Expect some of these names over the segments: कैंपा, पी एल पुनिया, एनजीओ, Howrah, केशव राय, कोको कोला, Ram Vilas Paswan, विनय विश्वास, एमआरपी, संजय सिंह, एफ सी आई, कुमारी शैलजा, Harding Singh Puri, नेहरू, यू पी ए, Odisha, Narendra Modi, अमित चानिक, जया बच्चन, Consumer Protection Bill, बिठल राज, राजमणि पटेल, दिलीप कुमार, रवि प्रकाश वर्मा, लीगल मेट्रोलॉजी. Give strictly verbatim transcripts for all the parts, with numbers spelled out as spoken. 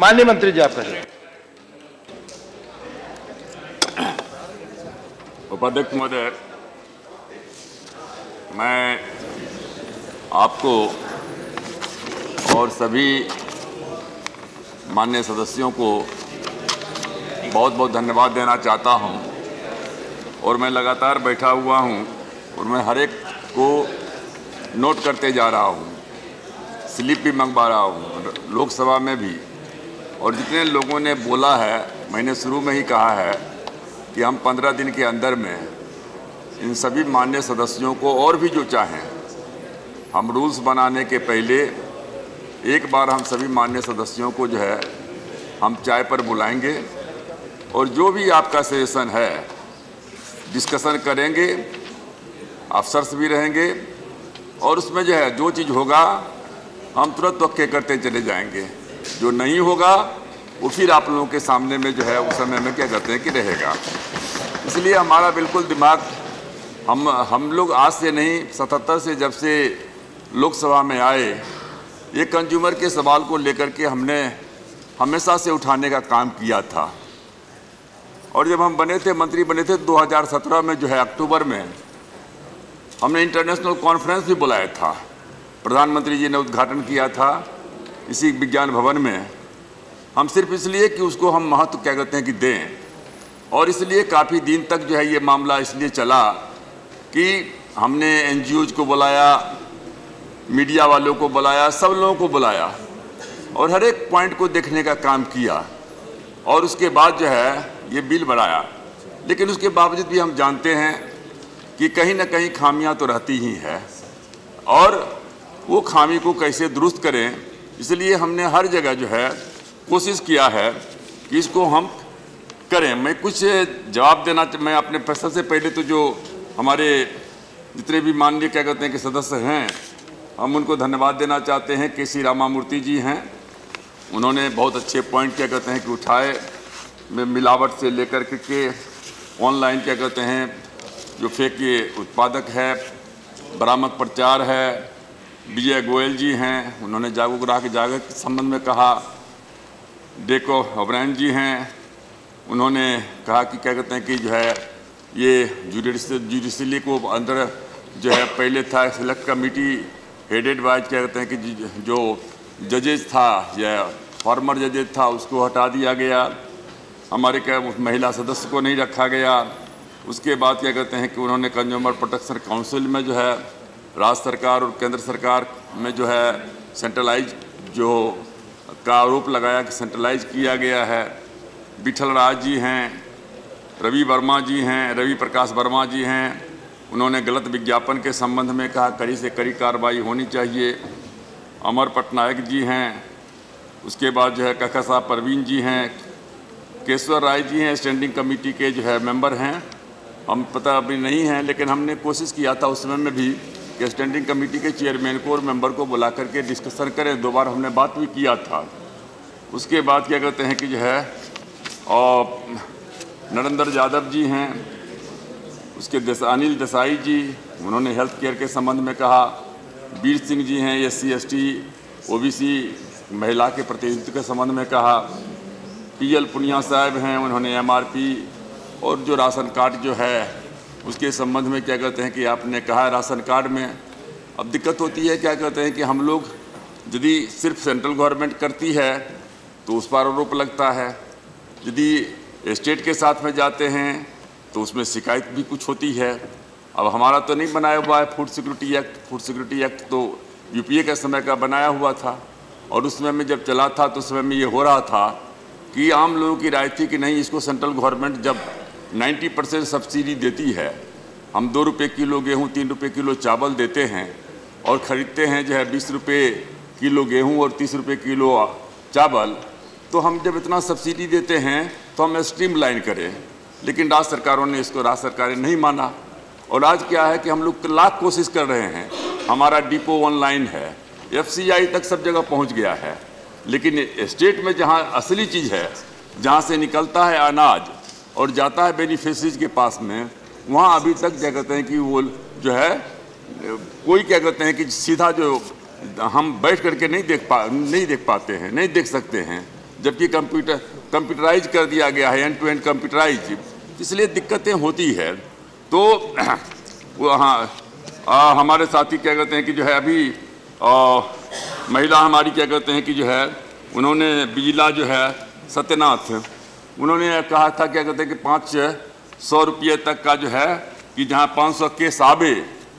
माननीय मंत्री जी आपका उपाध्यक्ष महोदय, मैं आपको और सभी माननीय सदस्यों को बहुत बहुत धन्यवाद देना चाहता हूं। और मैं लगातार बैठा हुआ हूं और मैं हर एक को नोट करते जा रहा हूं, स्लिप भी मंगवा रहा हूं लोकसभा में भी। और जितने लोगों ने बोला है, मैंने शुरू में ही कहा है कि हम पंद्रह दिन के अंदर में इन सभी माननीय सदस्यों को और भी जो चाहें, हम रूल्स बनाने के पहले एक बार हम सभी माननीय सदस्यों को जो है हम चाय पर बुलाएंगे और जो भी आपका सजेशन है डिस्कशन करेंगे, अफसर्स भी रहेंगे और उसमें जो है जो चीज़ होगा हम तुरंत वक्के करते चले जाएंगे, जो नहीं होगा वो फिर आप लोगों के सामने में जो है उस समय में क्या करते हैं कि रहेगा। इसलिए हमारा बिल्कुल दिमाग हम हम लोग आज से नहीं, सतहत्तर से जब से लोकसभा में आए, ये कंज्यूमर के सवाल को लेकर के हमने हमेशा से उठाने का काम किया था। और जब हम बने थे, मंत्री बने थे दो हज़ार सत्रह में जो है अक्टूबर में, हमने इंटरनेशनल कॉन्फ्रेंस भी बुलाया था, प्रधानमंत्री जी ने उद्घाटन किया था इसी विज्ञान भवन में। हम सिर्फ इसलिए कि उसको हम महत्व क्या कहते हैं कि दें, और इसलिए काफ़ी दिन तक जो है ये मामला इसलिए चला कि हमने एनजीओज को बुलाया, मीडिया वालों को बुलाया, सब लोगों को बुलाया और हर एक पॉइंट को देखने का काम किया और उसके बाद जो है ये बिल बढ़ाया। लेकिन उसके बावजूद भी हम जानते हैं कि कहीं ना कहीं खामियां तो रहती ही है और वो खामी को कैसे दुरुस्त करें, इसलिए हमने हर जगह जो है कोशिश किया है कि इसको हम करें। मैं कुछ जवाब देना, मैं अपने प्रश्न से पहले तो जो हमारे जितने भी माननीय क्या कहते हैं कि सदस्य हैं, हम उनको धन्यवाद देना चाहते हैं। के सी रामा मूर्ति जी हैं, उन्होंने बहुत अच्छे पॉइंट क्या कहते हैं कि उठाए, में मिलावट से लेकर के ऑनलाइन क्या कहते हैं जो फेक के उत्पादक है, बरामद प्रचार है। विजय गोयल जी हैं, उन्होंने जागरूक ग्राहक जागरूक के संबंध में कहा। डेको ऑब्रैन जी हैं, उन्होंने कहा कि क्या कहते हैं कि जो है ये जुडिशली को अंदर जो है पहले था सिलेक्ट कमेटी हेडेड बाय क्या कहते हैं कि जो जजेज था या फॉर्मर जजेज था उसको हटा दिया गया, हमारे क्या महिला सदस्य को नहीं रखा गया। उसके बाद क्या कहते हैं कि उन्होंने कंज्यूमर प्रोटेक्शन काउंसिल में जो है राज्य सरकार और केंद्र सरकार में जो है सेंट्रलाइज जो का आरोप लगाया कि सेंट्रलाइज किया गया है। बिठल राज जी हैं, रवि वर्मा जी हैं रवि प्रकाश वर्मा जी हैं, उन्होंने गलत विज्ञापन के संबंध में कहा कड़ी से कड़ी कार्रवाई होनी चाहिए। अमर पटनायक जी हैं, उसके बाद जो है काका साहब परवीन जी हैं, केशव राय जी हैं, स्टैंडिंग कमेटी के जो है मेंबर हैं, हम पता अभी नहीं हैं लेकिन हमने कोशिश किया था उस समय में भी कि स्टैंडिंग कमेटी के चेयरमैन को और मेंबर को बुला करके डिस्कशन करें, दो बार हमने बात भी किया था। उसके बाद क्या कहते हैं कि जो है और नरेंद्र यादव जी हैं, उसके देसा, अनिल देसाई जी, उन्होंने हेल्थ केयर के संबंध में कहा। वीर सिंह जी हैं, S C S T O B C महिला के प्रतिनिधित्व के संबंध में कहा। पी एल पुनिया साहब हैं, उन्होंने एम आर पी और जो राशन कार्ड जो है उसके संबंध में क्या कहते हैं कि आपने कहा राशन कार्ड में अब दिक्कत होती है क्या कहते हैं कि हम लोग यदि सिर्फ सेंट्रल गवर्नमेंट करती है तो उस पर आरोप लगता है, यदि स्टेट के साथ में जाते हैं तो उसमें शिकायत भी कुछ होती है। अब हमारा तो नहीं बनाया हुआ है food security act, food security act तो यू पी ए के समय का बनाया हुआ था और उस समय में जब चला था तो उस समय में ये हो रहा था कि आम लोगों की राय थी कि नहीं इसको सेंट्रल गवर्नमेंट जब नब्बे परसेंट सब्सिडी देती है, हम दो रुपये किलो गेहूं, तीन रुपये किलो चावल देते हैं और ख़रीदते हैं जो है बीस रुपये किलो गेहूं और तीस रुपये किलो चावल, तो हम जब इतना सब्सिडी देते हैं तो हम स्ट्रीम लाइन करें। लेकिन राज्य सरकारों ने इसको, राज्य सरकारें नहीं माना और आज क्या है कि हम लोग लाख कोशिश कर रहे हैं, हमारा डिपो ऑनलाइन है, एफ सी आई तक सब जगह पहुँच गया है, लेकिन स्टेट में जहाँ असली चीज़ है, जहाँ से निकलता है अनाज और जाता है बेनिफिशरीज के पास में, वहाँ अभी तक क्या कहते हैं कि वो जो है कोई क्या कहते हैं कि सीधा जो हम बैठ करके नहीं देख पा नहीं देख पाते हैं, नहीं देख सकते हैं। जबकि कंप्यूटर कंप्यूटराइज कर दिया गया है, एंड टू एंड कंप्यूटराइज, इसलिए दिक्कतें होती है। तो वो हाँ, हमारे साथी क्या कहते हैं कि जो है अभी आ, महिला हमारी क्या कहते हैं कि जो है उन्होंने बिजला जो है सत्यनाथ, उन्होंने कहा था क्या कहते हैं कि पाँच सौ रुपये तक का जो है कि जहाँ पाँच सौ केस आवे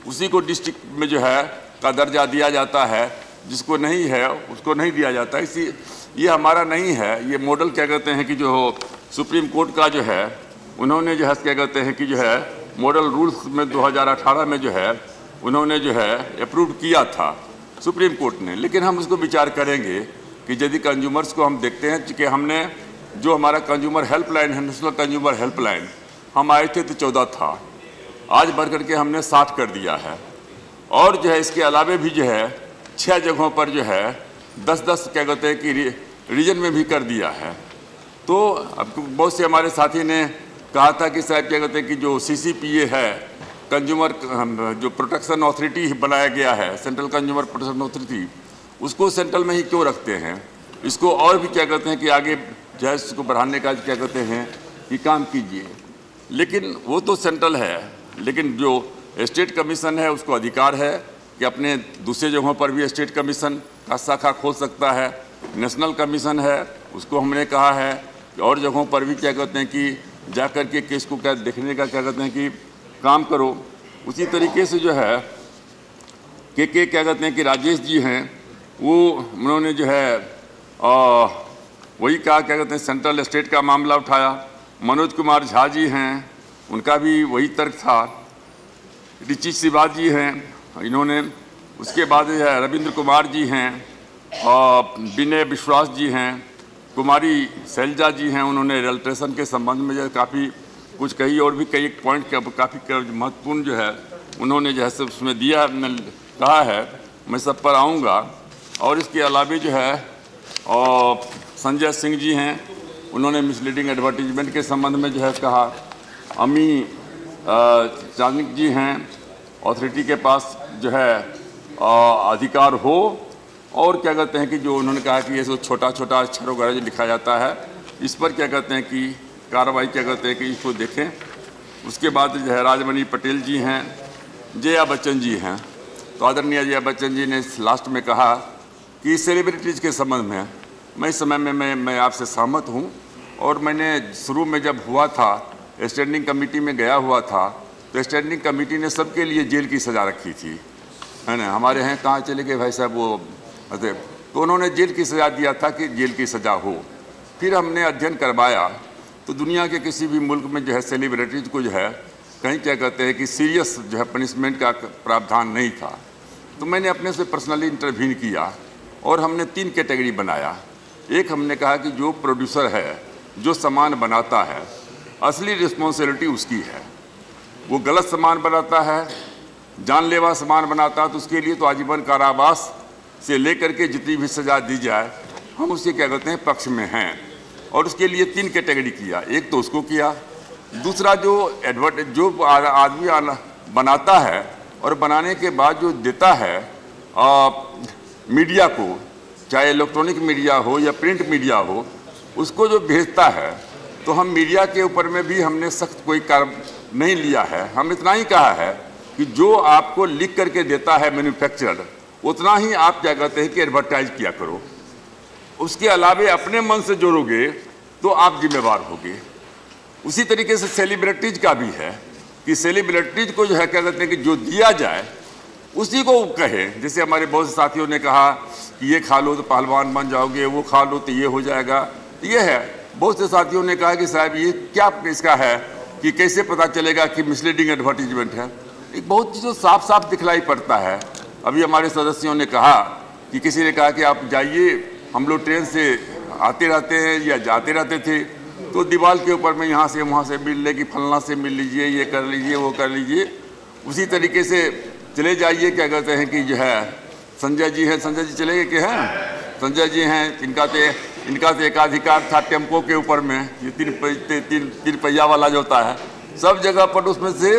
उसी को डिस्ट्रिक्ट में जो है का दर्जा दिया जाता है, जिसको नहीं है उसको नहीं दिया जाता। इसी ये हमारा नहीं है, ये मॉडल क्या कहते हैं कि जो सुप्रीम कोर्ट का जो है उन्होंने जो है क्या कहते हैं कि जो है मॉडल रूल्स में दो हज़ार अठारह में जो है उन्होंने जो है अप्रूव किया था सुप्रीम कोर्ट ने। लेकिन हम उसको विचार करेंगे कि यदि कंज्यूमर्स को हम देखते हैं कि हमने जो हमारा कंज्यूमर हेल्पलाइन है, नेशनल कंज्यूमर हेल्पलाइन, हम आए थे तो चौदह था, आज बढ़ करके हमने साठ कर दिया है। और जो है इसके अलावे भी जो है छः जगहों पर जो है दस दस क्या कहते हैं कि रीजन में भी कर दिया है। तो अब बहुत से हमारे साथी ने कहा था कि साहब क्या कहते हैं कि जो सी सी पी ए है, कंज्यूमर जो प्रोटेक्शन अथॉरिटी बनाया गया है, सेंट्रल कंज्यूमर प्रोटेक्शन अथॉरिटी, उसको सेंट्रल में ही क्यों रखते हैं, इसको और भी क्या कहते हैं कि आगे जो है इसको बढ़ाने का क्या कहते हैं कि काम कीजिए। लेकिन वो तो सेंट्रल है, लेकिन जो स्टेट कमीशन है उसको अधिकार है कि अपने दूसरे जगहों पर भी स्टेट कमीशन का शाखा खोल सकता है। नेशनल कमीशन है, उसको हमने कहा है कि और जगहों पर भी क्या कहते हैं कि जा कर के केस को क्या देखने का क्या कहते हैं कि काम करो। उसी तरीके से जो है के के क्या कहते हैं कि राजेश जी हैं, वो उन्होंने जो है वही कहा क्या कहते हैं सेंट्रल स्टेट का मामला उठाया। मनोज कुमार झा जी हैं, उनका भी वही तर्क था। ऋचि शिवजी जी हैं, इन्होंने उसके बाद जो है रविंद्र कुमार जी हैं और विनय विश्वास जी हैं, कुमारी शैलजा जी हैं, उन्होंने रेलट्रेशन के संबंध में जो काफ़ी कुछ कही और भी कई पॉइंट काफ़ी महत्वपूर्ण जो है उन्होंने जो है सब उसमें दिया कहा है, मैं सब पर आऊँगा। और इसके अलावा जो है और संजय सिंह जी हैं, उन्होंने मिसलीडिंग एडवर्टीजमेंट के संबंध में जो है कहा। अमित चानिक जी हैं, अथॉरिटी के पास जो है आ, अधिकार हो। और क्या कहते हैं कि जो उन्होंने कहा कि ये जो छोटा छोटा अक्षर वगैरह जो लिखा जाता है इस पर क्या कहते हैं कि कार्रवाई क्या कहते हैं कि इसको देखें। उसके बाद जो है राजमणि पटेल जी हैं, जया बच्चन जी हैं, तो आदरणीय जया बच्चन जी ने लास्ट में कहा कि सेलिब्रिटीज़ के संबंध में मैं इस समय में मैं मैं आपसे सहमत हूँ। और मैंने शुरू में जब हुआ था स्टैंडिंग कमेटी में गया हुआ था तो स्टैंडिंग कमेटी ने सबके लिए जेल की सज़ा रखी थी, है ना। हमारे हैं कहाँ चले गए भाई साहब वो, तो उन्होंने जेल की सज़ा दिया था कि जेल की सज़ा हो। फिर हमने अध्ययन करवाया तो दुनिया के किसी भी मुल्क में जो है सेलिब्रिटीज़ को जो है कहीं क्या कहते हैं कि सीरियस जो है पनिशमेंट का प्रावधान नहीं था। तो मैंने अपने से पर्सनली इंटरव्यून किया और हमने तीन कैटेगरी बनाया। एक हमने कहा कि जो प्रोड्यूसर है, जो सामान बनाता है, असली रिस्पॉन्सिबिलिटी उसकी है। वो गलत सामान बनाता है, जानलेवा सामान बनाता है, तो उसके लिए तो आजीवन कारावास से लेकर के जितनी भी सजा दी जाए हम उसके क्या कहते हैं पक्ष में हैं। और उसके लिए तीन कैटेगरी किया, एक तो उसको किया। दूसरा जो एडवर्ट जो आदमी बनाता है और बनाने के बाद जो देता है आ, मीडिया को, चाहे इलेक्ट्रॉनिक मीडिया हो या प्रिंट मीडिया हो, उसको जो भेजता है, तो हम मीडिया के ऊपर में भी हमने सख्त कोई कार्य नहीं लिया है। हम इतना ही कहा है कि जो आपको लिख करके देता है मैन्युफैक्चरर, उतना ही आप क्या कहते हैं कि एडवर्टाइज किया करो। उसके अलावा अपने मन से जोड़ोगे तो आप जिम्मेवार होगे। उसी तरीके से सेलिब्रिटीज़ का भी है कि सेलिब्रिटीज़ को जो है क्या कहते हैं कि जो दिया जाए उसी को कहें। जैसे हमारे बहुत से साथियों ने कहा कि ये खा लो तो पहलवान बन जाओगे, वो खा लो तो ये हो जाएगा, ये है। बहुत से साथियों ने कहा कि साहब ये क्या इसका है कि कैसे पता चलेगा कि मिसलीडिंग एडवर्टीजमेंट है। एक बहुत चीज़ तो साफ साफ दिखलाई पड़ता है। अभी हमारे सदस्यों ने कहा कि किसी ने कहा कि आप जाइए, हम लोग ट्रेन से आते रहते हैं या जाते रहते थे तो दीवार के ऊपर में यहाँ से वहाँ से मिल ले कि फलना से मिल लीजिए, ये कर लीजिए, वो कर लीजिए। उसी तरीके से चले जाइए क्या कहते हैं कि जो है संजय जी हैं, संजय जी चले गए कि हैं, संजय जी हैं, इनका तो इनका तो एकाधिकार था टेम्पो के ऊपर में, ये तीन तीन तीन पहिया वाला जो होता है, सब जगह पर उसमें से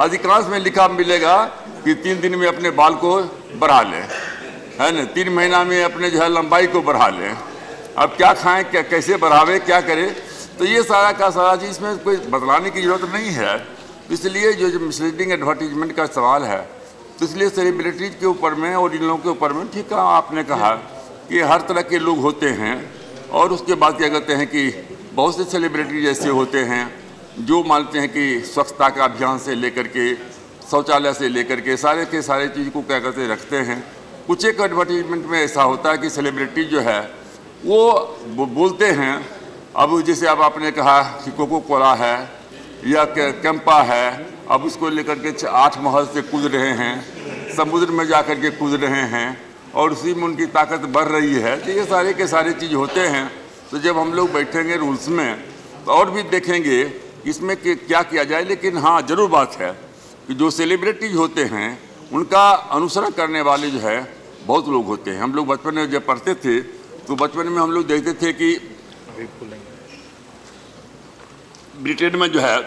अधिकांश में लिखा मिलेगा कि तीन दिन में अपने बाल को बढ़ा लें, है ना, तीन महीना में अपने जो है लंबाई को बढ़ा लें। अब क्या खाएं, क्या कैसे बढ़ावे, क्या करें, तो ये सारा का सारा चीज़ में कोई बतलाने की ज़रूरत नहीं है। इसलिए जो जो मिसलीडिंग एडवर्टीजमेंट का सवाल है, तो इसलिए सेलिब्रिटीज के ऊपर में और इन लोगों के ऊपर में, ठीक है, आपने कहा कि हर तरह के लोग होते हैं। और उसके बाद क्या कहते हैं कि बहुत से सेलिब्रिटीज ऐसे होते हैं जो मानते हैं कि स्वच्छता का अभियान से लेकर के, शौचालय से लेकर के सारे के सारे चीज़ को क्या करते रखते हैं। कुछ एक एडवर्टीजमेंट में ऐसा होता है कि सेलिब्रिटी जो है वो बोलते हैं। अब जैसे अब आपने कहा कि कोको कोला है या कैंपा है, अब उसको लेकर के आठ महल से कूद रहे हैं, समुद्र में जा कर के कूद रहे हैं और उसी में उनकी ताकत बढ़ रही है। तो ये सारे के सारे चीज़ होते हैं। तो जब हम लोग बैठेंगे रूल्स में तो और भी देखेंगे इसमें कि क्या किया जाए। लेकिन हाँ, ज़रूर बात है कि जो सेलिब्रिटीज होते हैं उनका अनुसरण करने वाले जो है बहुत लोग होते हैं। हम लोग बचपन में जब पढ़ते थे तो बचपन में हम लोग देखते थे कि ब्रिटेन में जो है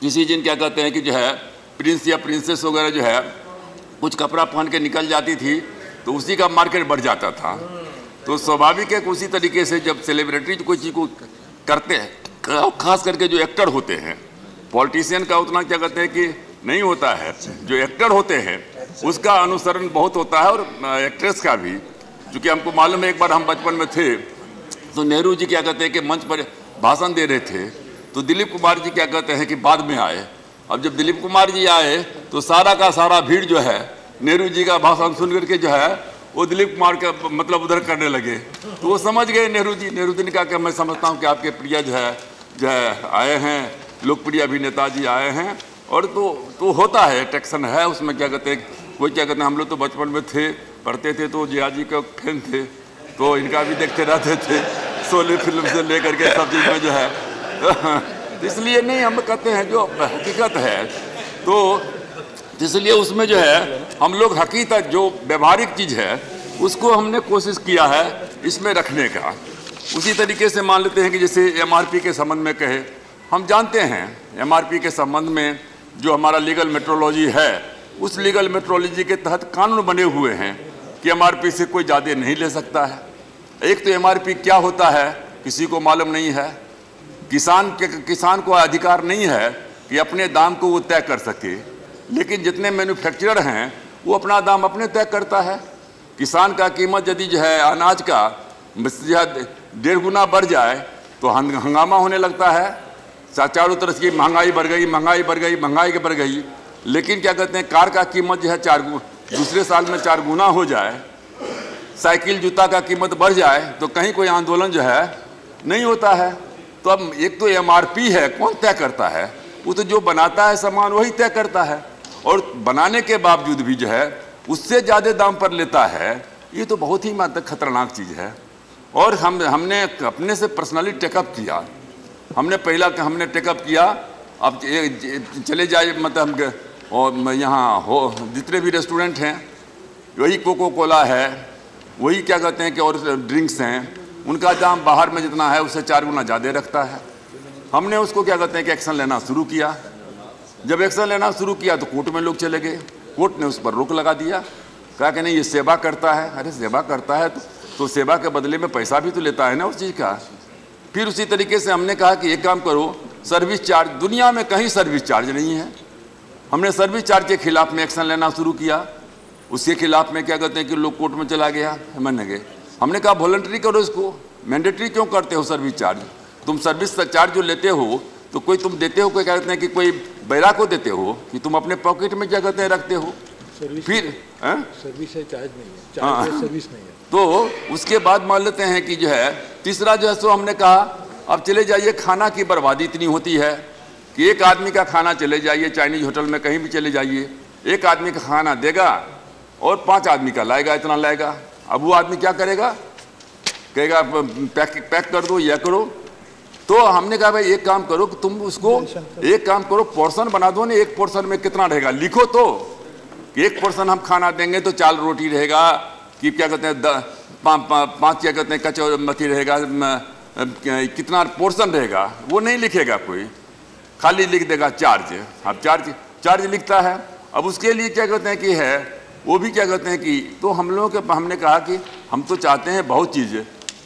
किसी दिन क्या कहते हैं कि जो है प्रिंस या प्रिंसेस वगैरह जो है कुछ कपड़ा पहन के निकल जाती थी तो उसी का मार्केट बढ़ जाता था। तो स्वाभाविक है उसी तरीके से जब सेलिब्रिटीज कोई चीज़ को करते हैं, खास करके जो एक्टर होते हैं, पॉलिटिशियन का उतना क्या कहते हैं कि नहीं होता है, जो एक्टर होते हैं उसका अनुसरण बहुत होता है और एक्ट्रेस का भी। क्योंकि हमको मालूम है एक बार हम बचपन में थे तो नेहरू जी क्या कहते हैं कि मंच पर भाषण दे रहे थे तो दिलीप कुमार जी क्या कहते हैं कि बाद में आए। अब जब दिलीप कुमार जी आए तो सारा का सारा भीड़ जो है नेहरू जी का भाषण सुन करके जो है वो दिलीप कुमार का मतलब उधर करने लगे। तो वो समझ गए नेहरू जी, नेहरू जी ने कहा कि मैं समझता हूँ कि आपके प्रिय जो है जो है आए हैं, लोकप्रिय अभिनेता जी आए हैं। और तो तो होता है, अट्रैक्शन है उसमें। क्या कहते हैं कोई क्या कहते हैं, हम लोग तो बचपन में थे, पढ़ते थे तो जया जी का फैन थे तो इनका भी देखते रहते थे, शोले फिल्म से लेकर के सब चीज़ में जो है। इसलिए नहीं, हम कहते हैं जो हकीकत है, तो इसलिए उसमें जो है हम लोग हकीकत जो व्यवहारिक चीज़ है उसको हमने कोशिश किया है इसमें रखने का। उसी तरीके से मान लेते हैं कि जैसे एमआरपी के संबंध में कहे, हम जानते हैं एमआरपी के संबंध में जो हमारा लीगल मेट्रोलॉजी है, उस लीगल मेट्रोलॉजी के तहत कानून बने हुए हैं कि एमआरपी से कोई ज़्यादा नहीं ले सकता है। एक तो एमआरपी क्या होता है किसी को मालूम नहीं है, किसान के किसान को अधिकार नहीं है कि अपने दाम को वो तय कर सके। लेकिन जितने मैन्युफैक्चरर हैं वो अपना दाम अपने तय करता है। किसान का कीमत यदि जो है अनाज का डेढ़ गुना बढ़ जाए तो हंगामा होने लगता है, चारों तरफ की महंगाई बढ़ गई, महंगाई बढ़ गई, महंगाई बढ़ गई। लेकिन क्या कहते हैं कार का कीमत जो है चार गुना, दूसरे साल में चार गुना हो जाए, साइकिल जूता का कीमत बढ़ जाए तो कहीं कोई आंदोलन जो है नहीं होता है। तो अब एक तो एमआरपी है, कौन तय करता है? वो तो जो बनाता है सामान वही तय करता है, और बनाने के बावजूद भी जो है उससे ज़्यादा दाम पर लेता है। ये तो बहुत ही मतलब खतरनाक चीज़ है। और हम हमने अपने से पर्सनली टेकअप किया, हमने पहला हमने टेकअप किया। अब चले जाए मतलब हम और यहाँ हो जितने भी रेस्टोरेंट हैं वही कोको कोला है, वही क्या कहते हैं कि और ड्रिंक्स हैं, उनका दाम बाहर में जितना है उससे चार गुना ज़्यादा रखता है। हमने उसको क्या कहते हैं कि एक्शन लेना शुरू किया। जब एक्शन लेना शुरू किया तो कोर्ट में लोग चले गए, कोर्ट ने उस पर रोक लगा दिया, कहा कि नहीं ये सेवा करता है। अरे सेवा करता है तो, तो सेवा के बदले में पैसा भी तो लेता है ना उस चीज़ का। फिर उसी तरीके से हमने कहा कि एक काम करो, सर्विस चार्ज, दुनिया में कहीं सर्विस चार्ज नहीं है, हमने सर्विस चार्ज के खिलाफ में एक्शन लेना शुरू किया। उसके खिलाफ में क्या कहते हैं कि लोग कोर्ट में चला गया, मन गए। हमने कहा वॉलंटरी करो, इसको मैंडेटरी क्यों करते हो सर्विस चार्ज? तुम सर्विस चार्ज जो लेते हो तो कोई तुम देते हो, कोई क्या कहते हैं कि कोई बैरा को देते हो कि तुम अपने पॉकेट में क्या कहते हैं रखते हो। फिर सर्विस चार्ज नहीं है, चार्ज है, सर्विस नहीं है। तो उसके बाद मान लेते हैं कि जो है तीसरा जो है सो हमने कहा अब चले जाइए, खाना की बर्बादी इतनी होती है कि एक आदमी का खाना, चले जाइए चाइनीज होटल में कहीं भी चले जाइए, एक आदमी का खाना देगा और पाँच आदमी का लाएगा, इतना लाएगा। अब वो आदमी क्या करेगा, कहेगा पैक पैक कर दो या करो। तो हमने कहा भाई एक काम करो कि तुम उसको एक काम करो पोर्शन बना दो ना, एक पोर्शन में कितना रहेगा लिखो, तो एक पोर्शन हम खाना देंगे तो चाल रोटी रहेगा कि क्या कहते हैं पा, पा, पाँच क्या कहते हैं कचौरी मथी रहेगा, कितना पोर्शन रहेगा वो नहीं लिखेगा कोई, खाली लिख देगा चार्ज। अब चार्ज चार्ज लिखता है। अब उसके लिए क्या कहते हैं कि है वो भी क्या कहते हैं कि तो हम लोगों के हमने कहा कि हम तो चाहते हैं बहुत चीज़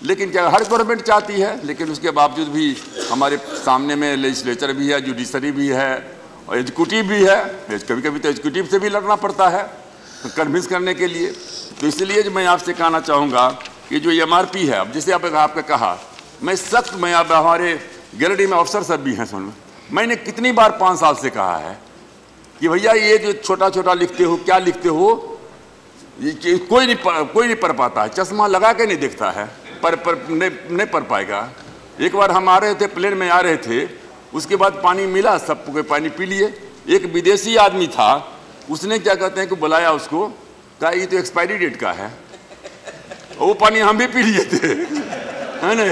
लेकिन क्या हर गवर्नमेंट चाहती है, लेकिन उसके बावजूद भी हमारे सामने में लेजिस्लेचर भी है, जुडिशरी भी है और एग्जीक्यूटिव भी है। कभी कभी तो एग्जीक्यूटिव से भी लड़ना पड़ता है कन्विंस करने के लिए। तो इसलिए जो मैं आपसे कहना चाहूँगा कि जो एम आर पी है, अब जैसे आप, आपका कहा, मैं सख्त मैं अब हमारे गैलरी में अफसर सब भी हैं, सुन मैंने कितनी बार पाँच साल से कहा है कि भैया ये जो छोटा छोटा लिखते हो, क्या लिखते हो, ये कोई नहीं कोई नहीं पढ़ पाता है, चश्मा लगा के नहीं देखता है, पर पर नहीं नहीं पढ़ पाएगा। एक बार हम आ रहे थे, प्लेन में आ रहे थे, उसके बाद पानी मिला, सब कोई पानी पी लिए। एक विदेशी आदमी था, उसने क्या कहते हैं कि बुलाया उसको, कहा ये तो एक्सपायरी डेट का है, और वो पानी हम भी पी लिए थे, है ना,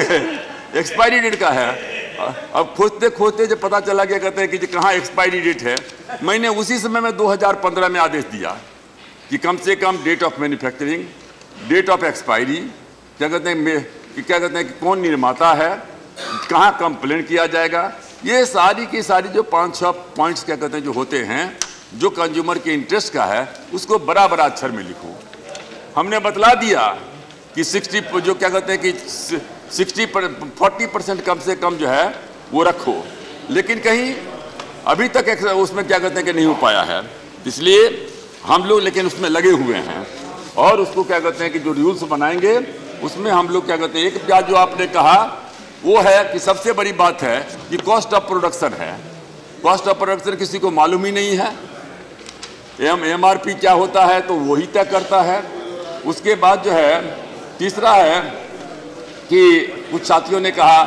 एक्सपायरी डेट का है। अब खोजते खोजते जब पता चला, क्या कहते हैं कि कहाँ एक्सपायरी डेट है, मैंने उसी समय में दो हज़ार पंद्रह में आदेश दिया कि कम से कम date of manufacturing, date of expiry, क्या कहते हैं कि क्या कहते हैं कि कौन निर्माता है, कहाँ कंप्लेंट किया जाएगा, ये सारी की सारी जो पाँच छः पॉइंट्स क्या कहते हैं जो होते हैं, जो कंज्यूमर के इंटरेस्ट का है, उसको बड़ा बड़ा अक्षर में लिखो। हमने बतला दिया कि सिक्सटी जो क्या कहते हैं कि सिक्सटी पर फोर्टी परसेंट कम से कम जो है वो रखो, लेकिन कहीं अभी तक उसमें क्या कहते हैं कि नहीं हो पाया है। इसलिए हम लोग लेकिन उसमें लगे हुए हैं, और उसको क्या कहते हैं कि जो रूल्स बनाएंगे उसमें हम लोग क्या कहते हैं, एक क्या जो आपने कहा वो है कि सबसे बड़ी बात है कि कॉस्ट ऑफ प्रोडक्शन है। कॉस्ट ऑफ प्रोडक्शन किसी को मालूम ही नहीं है, एम एम आर पी क्या होता है तो वही तय करता है। उसके बाद जो है तीसरा है कि कुछ साथियों ने कहा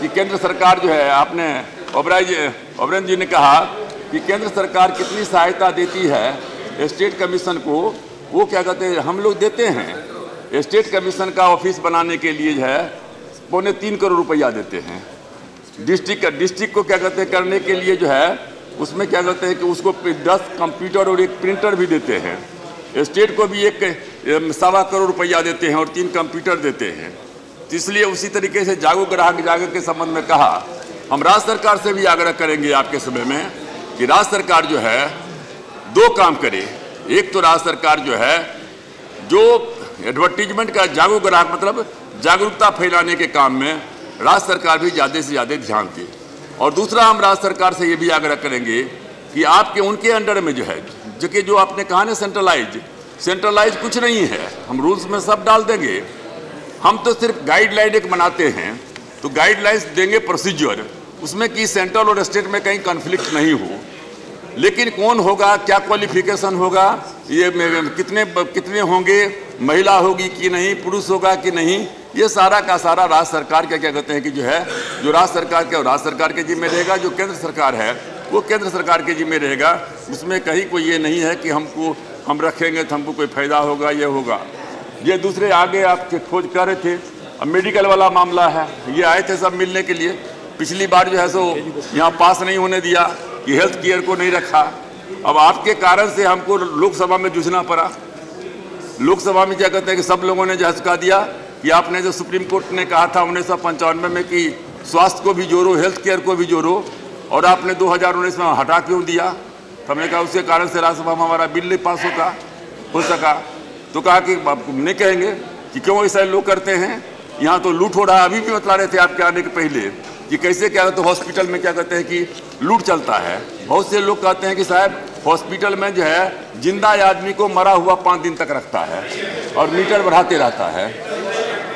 कि केंद्र सरकार जो है, आपने ऑब्रैन जी ने कहा कि केंद्र सरकार कितनी सहायता देती है स्टेट कमीशन को, वो क्या कहते हैं हम लोग देते हैं। स्टेट कमीशन का ऑफिस बनाने के लिए जो है पौने तीन करोड़ रुपया देते हैं। डिस्ट्रिक्ट डिस्ट्रिक्ट को क्या कहते हैं करने के लिए जो है उसमें क्या कहते हैं कि उसको दस कंप्यूटर और एक प्रिंटर भी देते हैं। स्टेट को भी एक सवा करोड़ रुपया देते हैं और तीन कंप्यूटर देते हैं। इसलिए उसी तरीके से जागो ग्राहक जागो के संबंध में कहा, हम राज्य सरकार से भी आग्रह करेंगे आपके समय में कि राज्य सरकार जो है दो काम करे। एक तो राज्य सरकार जो है जो एडवर्टीजमेंट का जागो ग्राहक मतलब जागरूकता फैलाने के काम में राज्य सरकार भी ज़्यादा से ज़्यादा ध्यान दे, और दूसरा हम राज्य सरकार से ये भी आग्रह करेंगे कि आपके उनके अंडर में जो है जो कि जो आपने कहा ना सेंट्रलाइज, सेंट्रलाइज कुछ नहीं है, हम रूल्स में सब डाल देंगे, हम तो सिर्फ गाइडलाइन एक बनाते हैं। तो गाइडलाइंस देंगे प्रोसीजर उसमें कि सेंट्रल और स्टेट में कहीं कन्फ्लिक्ट नहीं हो, लेकिन कौन होगा, क्या क्वालिफिकेशन होगा, ये कितने कितने होंगे, महिला होगी कि नहीं, पुरुष होगा कि नहीं, ये सारा का सारा राज्य सरकार क्या क्या कहते हैं कि जो है जो राज्य सरकार के राज्य सरकार के जिम्मे रहेगा, जो केंद्र सरकार है वो केंद्र सरकार के जिम्मे रहेगा। उसमें कहीं कोई ये नहीं है कि हमको हम रखेंगे तो हमको कोई फायदा होगा, ये होगा ये दूसरे आगे आपके खोज कर रहे थे। अब मेडिकल वाला मामला है, ये आए थे सब मिलने के लिए, पिछली बार जो है सो यहाँ पास नहीं होने दिया कि हेल्थ केयर को नहीं रखा। अब आपके कारण से हमको लोकसभा में जूझना पड़ा। लोकसभा में क्या कहते हैं कि सब लोगों ने जो है कहा दिया कि आपने जो सुप्रीम कोर्ट ने कहा था उन्नीस सौ पंचानवे में कि स्वास्थ्य को भी जोड़ो, हेल्थ केयर को भी जोड़ो, और आपने दो हज़ार उन्नीस में हटा क्यों दिया। तो हमने कहा उसके कारण से राज्यसभा में हमारा बिल नहीं पास होता हो सका। तो कहा कि आप नहीं कहेंगे कि क्यों ऐसा लोग करते हैं, यहाँ तो लूट हो रहा है। अभी भी बतला रहे थे आपके आने के पहले कि कैसे क्या कहते हैं हॉस्पिटल में क्या कहते हैं कि लूट चलता है। बहुत से लोग कहते हैं कि साहब हॉस्पिटल में जो है जिंदा आदमी को मरा हुआ पाँच दिन तक रखता है और मीटर बढ़ाते रहता है,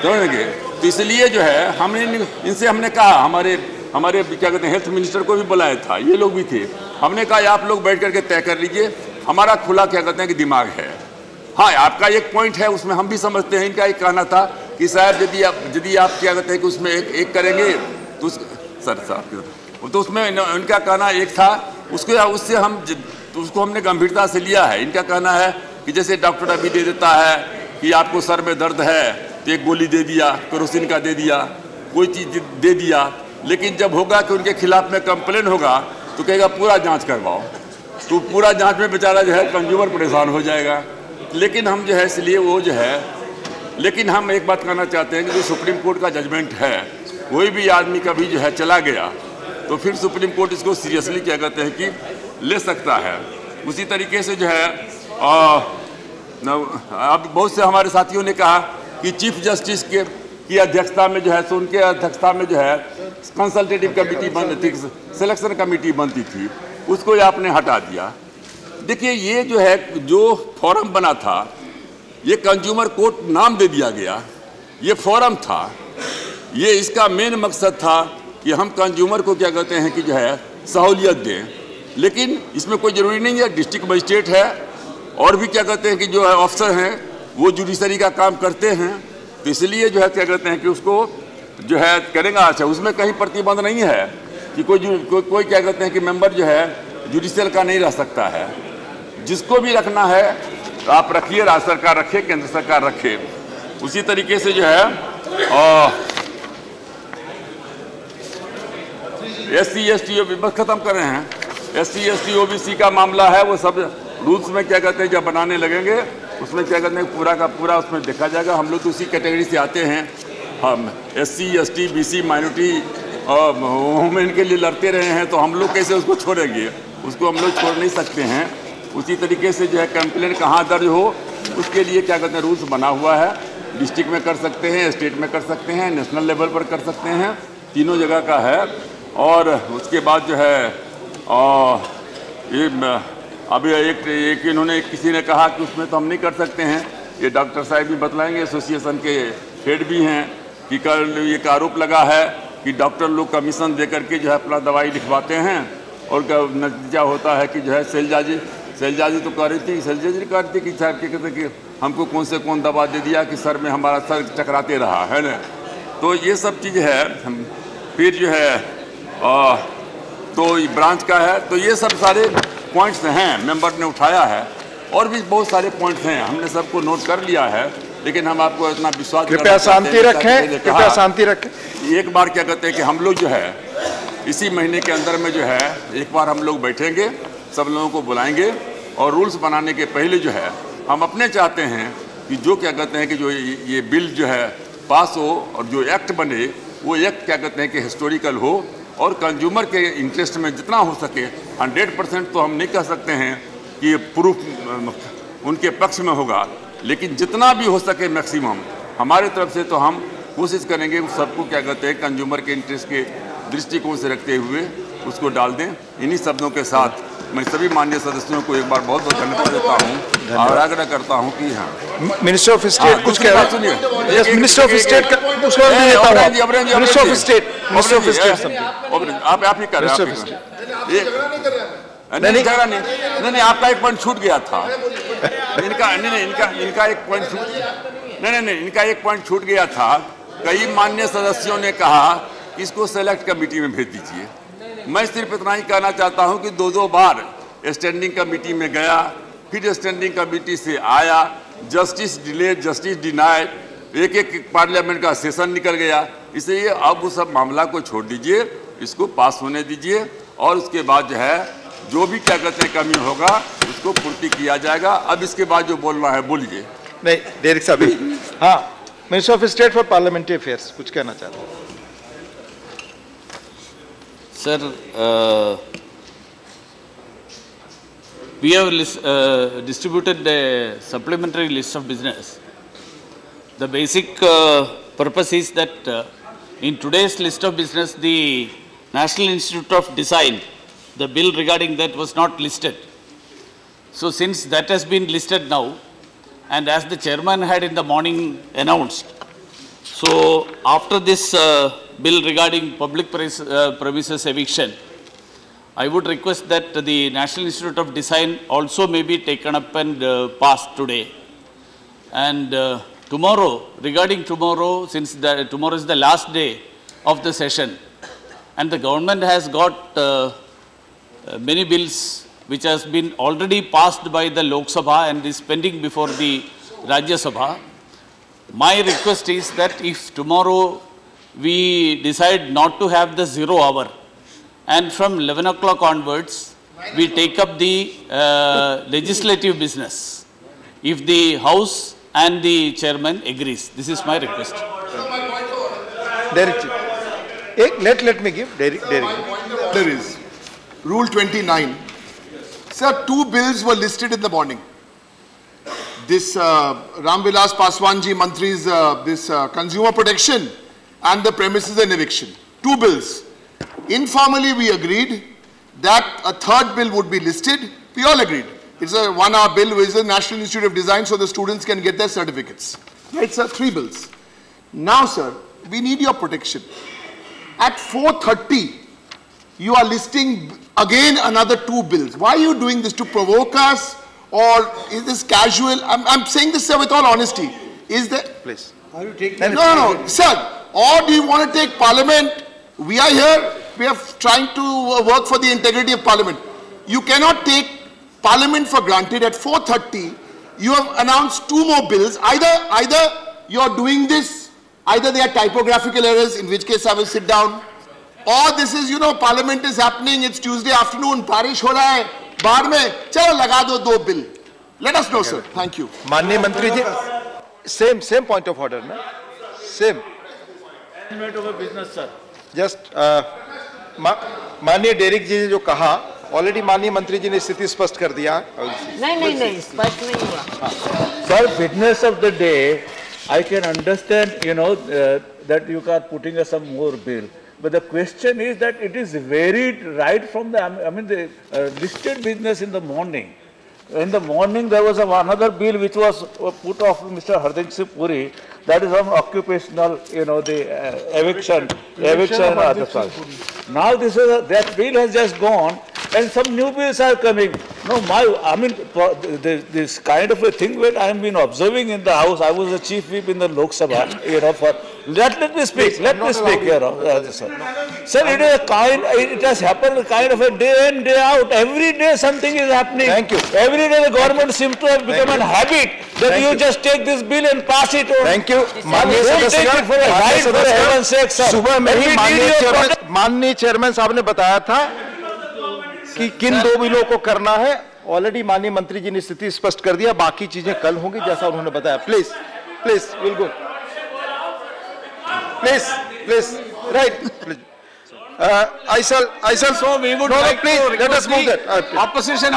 समझेंगे। तो इसलिए जो है हमने इनसे हमने कहा, हमारे हमारे क्या कहते हैं हेल्थ मिनिस्टर को भी बुलाया था, ये लोग भी थे। हमने कहा आप लोग बैठ करके तय कर लीजिए, हमारा खुला क्या कहते हैं कि दिमाग है। हाँ, आपका एक पॉइंट है उसमें हम भी समझते हैं। इनका एक कहना था कि साहब यदि आप यदि आप क्या कहते हैं कि उसमें एक एक करेंगे तो उस सर साहब तो उसमें इनका कहना एक था, उसके उससे हम तो उसको हमने गंभीरता से लिया है। इनका कहना है कि जैसे डॉक्टर अभी दे देता है कि आपको सर में दर्द है तो एक गोली दे दिया, केरोसिन का दे दिया, कोई चीज़ दे दिया, लेकिन जब होगा कि उनके खिलाफ में कंप्लेन होगा तो कहेगा पूरा जाँच करवाओ, तो पूरा जाँच में बेचारा जो है कंज्यूमर परेशान हो जाएगा। लेकिन हम जो है इसलिए वो जो है, लेकिन हम एक बात कहना चाहते हैं कि जो सुप्रीम कोर्ट का जजमेंट है, कोई भी आदमी कभी जो है चला गया तो फिर सुप्रीम कोर्ट इसको सीरियसली क्या कहते हैं कि ले सकता है। उसी तरीके से जो है अब बहुत से हमारे साथियों ने कहा कि चीफ जस्टिस के की अध्यक्षता में जो है सो उनके अध्यक्षता में जो है कंसल्टेटिव कमेटी बनती थी, सिलेक्शन कमेटी बनती थी, उसको आपने हटा दिया। देखिए ये जो है जो फॉरम बना था ये कंज्यूमर कोर्ट नाम दे दिया गया, ये फॉरम था, ये इसका मेन मकसद था कि हम कंज्यूमर को क्या कहते हैं कि जो है सहूलियत दें, लेकिन इसमें कोई ज़रूरी नहीं है डिस्ट्रिक्ट मजिस्ट्रेट है और भी क्या कहते हैं कि जो है ऑफिसर हैं वो जुडिशरी का काम करते हैं, तो इसलिए जो है क्या कहते हैं कि उसको जो है करेंगे। अच्छा उसमें कहीं प्रतिबंध नहीं है कि कोई को, कोई क्या कहते हैं कि मेंबर जो है जुडिशियल का नहीं रह सकता है, जिसको भी रखना है आप रखिए, राज्य सरकार रखे, केंद्र सरकार रखे। उसी तरीके से जो है S C S T O B बस खत्म कर रहे हैं, S C S T O B C का मामला है वो सब रूल्स में क्या कहते हैं जब बनाने लगेंगे उसमें क्या कहते हैं पूरा का पूरा उसमें देखा जाएगा। हम लोग तो उसी कैटेगरी से आते हैं, हम S C S T B C minority और वुमेन के लिए लड़ते रहे हैं, तो हम लोग कैसे उसको छोड़ेंगे, उसको हम लोग छोड़ नहीं सकते हैं। उसी तरीके से जो है कंप्लेंट कहाँ दर्ज हो उसके लिए क्या कहते हैं रूल्स बना हुआ है, डिस्ट्रिक्ट में कर सकते हैं, स्टेट में कर सकते हैं, नेशनल लेवल पर कर सकते हैं, तीनों जगह का है। और उसके बाद जो है आ, ये अभी एक एक इन्होंने किसी ने कहा कि उसमें तो हम नहीं कर सकते हैं, ये डॉक्टर साहब भी बतलाएंगे, एसोसिएशन के हेड भी हैं कि कल ये का आरोप लगा है कि डॉक्टर लोग कमीशन दे करके जो है अपना दवाई लिखवाते हैं और नतीजा होता है कि जो है शैलजा जी शैलजा जी तो कह रही थी शैलजा जी कह रही थी कि साहब क्या कहते हैं कि हमको कौन से कौन दवा दे दिया कि सर में हमारा सर टकराते रहा है ना, तो ये सब चीज़ है। फिर जो है आ, तो ब्रांच का है, तो ये सब सारे पॉइंट्स हैं मेंबर ने उठाया है और भी बहुत सारे पॉइंट्स हैं, हमने सबको नोट कर लिया है, लेकिन हम आपको इतना विश्वास कृपया शांति रखें कृपया शांति रखें एक बार क्या कहते हैं कि हम लोग जो है इसी महीने के अंदर में जो है एक बार हम लोग बैठेंगे, सब लोगों को बुलाएंगे और रूल्स बनाने के पहले जो है हम अपने चाहते हैं कि जो क्या कहते हैं कि जो ये बिल जो है पास हो और जो एक्ट बने वो एक्ट क्या कहते हैं कि हिस्टोरिकल हो और कंज्यूमर के इंटरेस्ट में जितना हो सके हंड्रेड परसेंट तो हम नहीं कह सकते हैं कि ये प्रूफ उनके पक्ष में होगा, लेकिन जितना भी हो सके मैक्सिमम हमारे तरफ से तो हम कोशिश करेंगे सबको क्या कहते हैं कंज्यूमर के इंटरेस्ट के दृष्टिकोण से रखते हुए उसको डाल दें। इन्हीं शब्दों के साथ मैं सभी माननीय सदस्यों को एक बार बहुत बहुत धन्यवाद देता हूँ और आग्रह करता हूँ कि हाँ मिनिस्टर ऑफ स्टेट कुछ कह रहा सुनिए, मिनिस्टर ऑफ स्टेट का कुछ और नहीं देता हूँ, minister of state minister of state आप आप ही कर रहे हैं, नहीं झगड़ा नहीं नहीं नहीं आपका एक पॉइंट छूट गया था, इनका नहीं नहीं इनका इनका एक पॉइंट छूट नहीं नहीं नहीं इनका एक पॉइंट छूट गया था। कई माननीय सदस्यों ने कहा इसको सेलेक्ट कमेटी में भेज दीजिए, मैं सिर्फ इतना ही कहना चाहता हूं कि दो दो बार स्टैंडिंग कमेटी में गया, फिर स्टैंडिंग कमेटी से आया, जस्टिस डिले जस्टिस डिनाइड, एक एक पार्लियामेंट का सेशन निकल गया, इसलिए अब उस सब मामला को छोड़ दीजिए, इसको पास होने दीजिए और उसके बाद जो है जो भी क्या कहते हैं कमी होगा उसको पूर्ति किया जाएगा। अब इसके बाद जो बोलना है बोलिए। नहीं देर साहब हाँ minister of state for parliamentary affairs कुछ कहना चाहता हूँ sir. We have distributed a supplementary list of business. The basic uh, purpose is that uh, in today's list of business, the National Institute of Design, the bill regarding that was not listed. So since that has been listed now, and as the chairman had in the morning announced, so after this uh, bill regarding public premises eviction, I would request that the National Institute of Design also may be taken up and uh, passed today. And uh, tomorrow, regarding tomorrow, since the, tomorrow is the last day of the session, and the government has got uh, uh, many bills which has been already passed by the Lok Sabha and is pending before the Rajya Sabha. My request is that if tomorrow we decide not to have the zero hour and from eleven o'clock onwards we take up the uh, legislative business if the house and the chairman agrees. This is my request. Direct let let me give direct there is rule twenty-nine sir. Two bills were listed in the morning, this uh, Ram Vilas Paswanji Mantri's uh, this uh, Consumer Protection and the Premises and Eviction. Two bills. Informally, we agreed that a third bill would be listed. We all agreed. It's a one-hour bill with the National Institute of Design, so the students can get their certificates. Right, sir? Three bills. Now, sir, we need your protection. At four thirty, you are listing again another two bills. Why are you doing this? To provoke us? Or is this casual? I'm, I'm saying this, sir, with all honesty. Is there... Please. Are you taking... No, no, no. Sir, or do you want to take Parliament? We are here. We are trying to work for the integrity of Parliament. You cannot take Parliament for granted. At four thirty, you have announced two more bills. Either, either you are doing this, either they are typographical errors, in which case I will sit down, or this is, you know, Parliament is happening, it's Tuesday afternoon, बारिश हो रहा है, बाढ़ में, चलो लगा दो दो bill. Let us know, sir. Thank you. माननीय मंत्री जी, same same point of order, ना? Same. Management of a business, sir. Just माननीय डेरिक जी ने जो कहा, ऑलरेडी माननीय मंत्री जी ने स्थिति स्पष्ट कर दिया. नहीं नहीं नहीं, स्पष्ट नहीं हुआ. Sir, business of the day, I can understand, you know, that you are putting us some more bill. But the question is that it is varied right from the, I mean, the uh, listed business in the morning. In the morning, there was a, another bill which was put off Mister Harding Singh Puri. That is on occupational, you know, the uh, eviction, eviction, eviction of the Now this is, a, that bill has just gone and some new bills are coming. No, my, I mean, the, this kind of a thing that I have been observing in the house. I was the chief whip in the Lok Sabha, you know, for, let, let me speak, let me speak, you know, uh, sir. Sir, it is a kind, it has happened a kind of a day in, day out. Every day something is happening. Thank you. Every day the government seems to have become an habit that you just take this bill and pass it on. Thank you. माननीय सदस्य, सुबह में ही माननीय chairman साहब ने बताया था कि किन दो बिलों को करना है. ऑलरेडी माननीय मंत्री जी ने स्थिति स्पष्ट कर दिया. बाकी चीजें कल होंगी जैसा उन्होंने बताया. Please please will go please please right. I shall I shall so we would like to request the opposition.